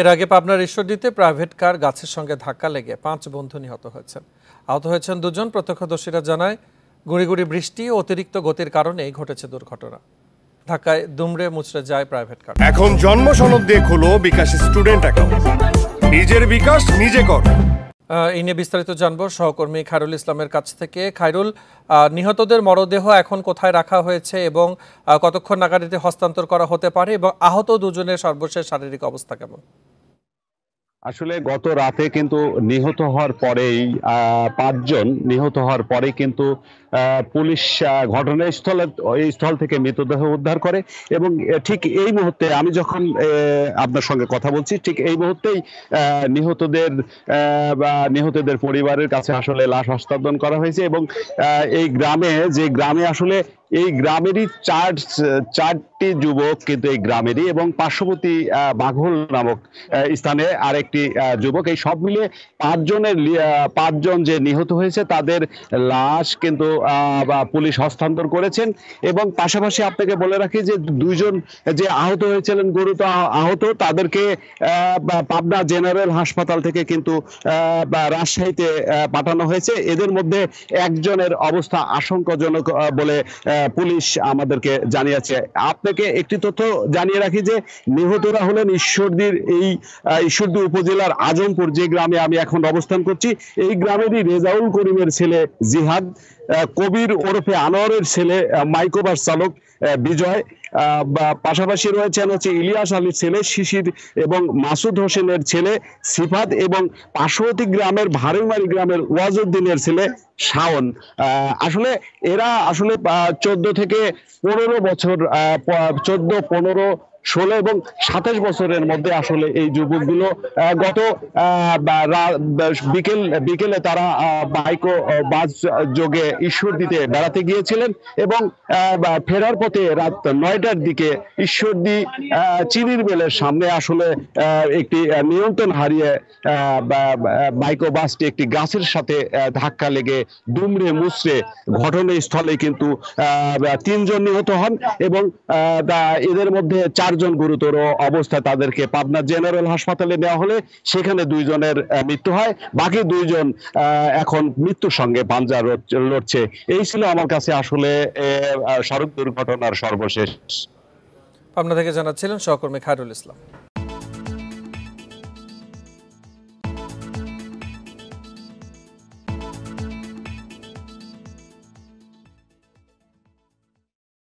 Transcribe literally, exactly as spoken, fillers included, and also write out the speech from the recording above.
এর আগে পাবনার ঈশ্বরদীতে প্রাইভেট কার গাছের সঙ্গে ধাক্কা লেগে পাঁচ বন্ধু নিহত হয়েছেন। আহত হয়েছেন দুজন। প্রত্যক্ষদর্শীরা জানায়, গুঁড়ি গুঁড়ি বৃষ্টি ও অতিরিক্ত গতির কারণে ঘটেছে দুর্ঘটনা। ঢাকায় দুমড়ে মুচড়ে যায় প্রাইভেট কার। এখন জন্ম সনদ দিয়ে খোলো বিকাশ স্টুডেন্ট অ্যাকাউন্ট। নিজের বিকাশ নিজে কর। এই নিয়ে বিস্তারিত জানবো সহকর্মী খায়রুল ইসলামের কাছ থেকে। খায়রুল, নিহতদের মরদেহ এখন কোথায় রাখা হয়েছে এবং কতক্ষণ নাগাদ এটি হস্তান্তর করা হতে পারে, এবং আহত দুজনের সর্বশেষ শারীরিক অবস্থা কেমন? আসলে গত রাতে কিন্তু নিহত হওয়ার পরেই পাঁচজন নিহত হওয়ার পরেই কিন্তু পুলিশ ঘটনাস্থলে স্থল থেকে মৃতদেহ উদ্ধার করে, এবং ঠিক এই মুহূর্তে আমি যখন আপনার সঙ্গে কথা বলছি ঠিক এই মুহূর্তেই নিহতদের নিহতদের পরিবারের কাছে আসলে লাশ হস্তান্তর করা হয়েছে। এবং এই গ্রামে যে গ্রামে আসলে এই গ্রামেরই চার চারটি যুবক কিন্তু এই গ্রামেরই, এবং পার্শ্ববর্তী বাঘল নামক স্থানে আরেকটি যুবক, এই সব মিলে পাঁচজনের পাঁচজন যে নিহত হয়েছে তাদের লাশ কিন্তু পুলিশ হস্তান্তর করেছেন। এবং পাশাপাশি আপনাকে বলে রাখি যে দুইজন যে আহত হয়েছিলেন গুরুতর আহত, তাদেরকে পাবনা জেনারেল হাসপাতাল থেকে কিন্তু রাজশাহীতে পাঠানো হয়েছে। এদের মধ্যে একজনের অবস্থা আশঙ্কাজনক বলে পুলিশ আমাদেরকে জানিয়েছে। আপনাকে একটি তথ্য জানিয়ে রাখি যে নিহতরা হলেন ঈশ্বরদীর এই ঈশ্বরদী উপজেলার আজমপুর, যে গ্রামে আমি এখন অবস্থান করছি এই গ্রামেরই রেজাউল করিমের ছেলে জিহাদ, কবির ওরফে আনোয়ারের ছেলে মাইক্রোবাস চালক বিজয়, পাশাপাশি রয়েছেন হচ্ছে ইলিয়াস আলীর ছেলে শিশির এবং মাসুদ হোসেনের ছেলে সিফাত, এবং পার্শ্ববর্তী গ্রামের ভারুমারি গ্রামের ওয়াজুদ্দিনের ছেলে শাওন। আসলে এরা আসলে চোদ্দ থেকে পনেরো বছর চোদ্দ পনেরো ষোলো এবং সাতাশ বছরের মধ্যে আসলে এই যুবকগুলো গত বিকেল বিকেলে তারা মাইক্রো বাস যোগে ঈশ্বরদীতে বেড়াতে গিয়েছিলেন, এবং ফেরার পথে রাত নয়টার দিকে ঈশ্বরদী চিনির মিলের সামনে আসলে একটি নিয়ন্ত্রণ হারিয়ে মাইক্রো বাসটি একটি গাছের সাথে ধাক্কা লেগে দুমড়ে মুচড়ে ঘটনাস্থলে কিন্তু তিনজন নিহত হন, এবং এদের মধ্যে চার জন গুরুতর অবস্থায় তাদেরকে পাবনা জেনারেল হাসপাতালে নেওয়া হলে সেখানে দুইজনের মৃত্যু হয়, বাকি দুইজন এখন মৃত্যুর সঙ্গে পাঞ্জা লড়ছে। এই ছিল আমার কাছে আসলে সড়ক দুর্ঘটনার সর্বশেষ। পাবনা থেকে জানাচ্ছিলেন সহকর্মী খায়রুল ইসলাম।